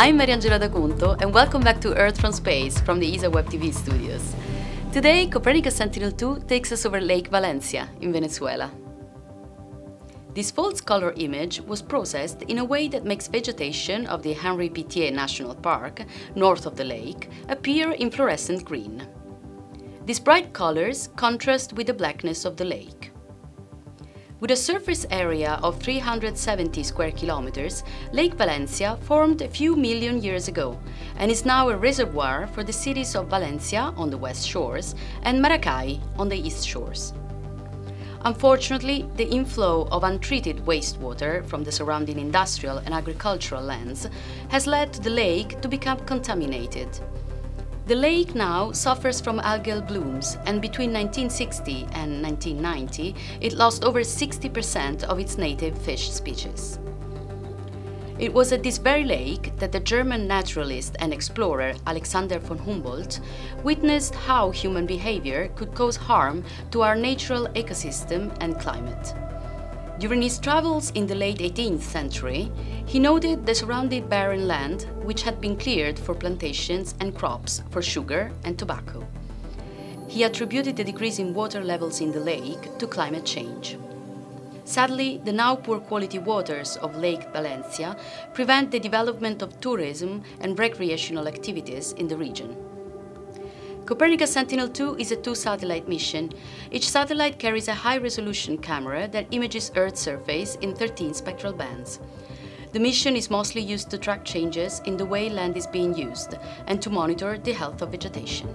I'm Mariangela D'Acunto, and welcome back to Earth from Space from the ESA Web TV studios. Today, Copernicus Sentinel-2 takes us over Lake Valencia in Venezuela. This false color image was processed in a way that makes vegetation of the Henri Pittier National Park, north of the lake, appear in fluorescent green. These bright colors contrast with the blackness of the lake. With a surface area of 370 square kilometers, Lake Valencia formed a few million years ago and is now a reservoir for the cities of Valencia on the west shores and Maracay on the east shores. Unfortunately, the inflow of untreated wastewater from the surrounding industrial and agricultural lands has led the lake to become contaminated. The lake now suffers from algal blooms, and between 1960 and 1990, it lost over 60% of its native fish species. It was at this very lake that the German naturalist and explorer Alexander von Humboldt witnessed how human behavior could cause harm to our natural ecosystem and climate. During his travels in the late 18th century, he noted the surrounding barren land, which had been cleared for plantations and crops for sugar and tobacco. He attributed the decrease in water levels in the lake to climate change. Sadly, the now poor quality waters of Lake Valencia prevent the development of tourism and recreational activities in the region. Copernicus Sentinel-2 is a two-satellite mission. Each satellite carries a high-resolution camera that images Earth's surface in 13 spectral bands. The mission is mostly used to track changes in the way land is being used and to monitor the health of vegetation.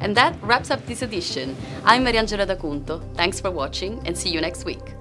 And that wraps up this edition. I'm Mariangela D'Acunto. Thanks for watching and see you next week.